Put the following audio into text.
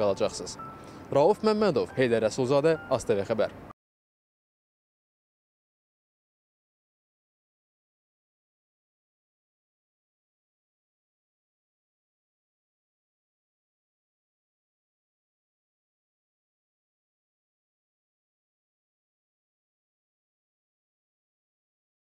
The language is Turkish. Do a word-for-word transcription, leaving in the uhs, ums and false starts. qalacaqsınız. Rauf Məmmədov, Heydər Rəsulzadə, A Z T V Xəbər.